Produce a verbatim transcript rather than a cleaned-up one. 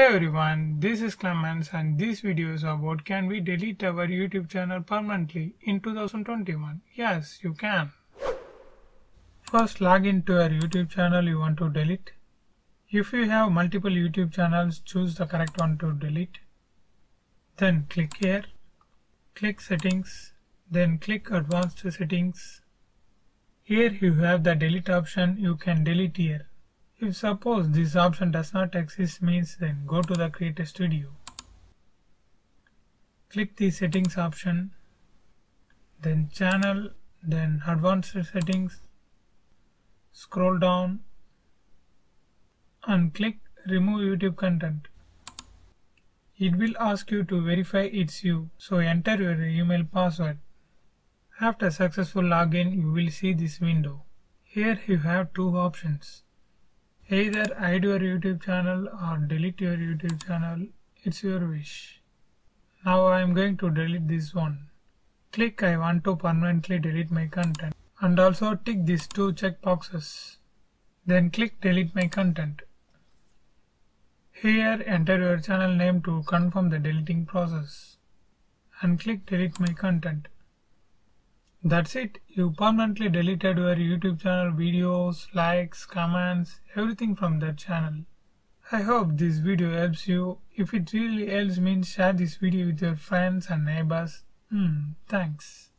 Hey everyone, this is Clemens and this video is about can we delete our YouTube channel permanently in two thousand twenty-one? Yes, you can. First, log into your YouTube channel you want to delete. If you have multiple YouTube channels, choose the correct one to delete. Then click here, click settings, then click advanced settings. Here you have the delete option, you can delete here. If suppose this option does not exist means then go to the Creator Studio. Click the settings option, then channel, then advanced settings. Scroll down and click remove YouTube content. It will ask you to verify it's you, so enter your email password. After successful login you will see this window. Here you have two options. Either hide your YouTube channel or delete your YouTube channel, it's your wish. Now I am going to delete this one. Click I want to permanently delete my content and also tick these two checkboxes. Then click delete my content. Here enter your channel name to confirm the deleting process and click delete my content. That's it, you permanently deleted your YouTube channel videos, likes, comments, everything from that channel. I hope this video helps you. If it really helps means share this video with your friends and neighbors. Mm, thanks.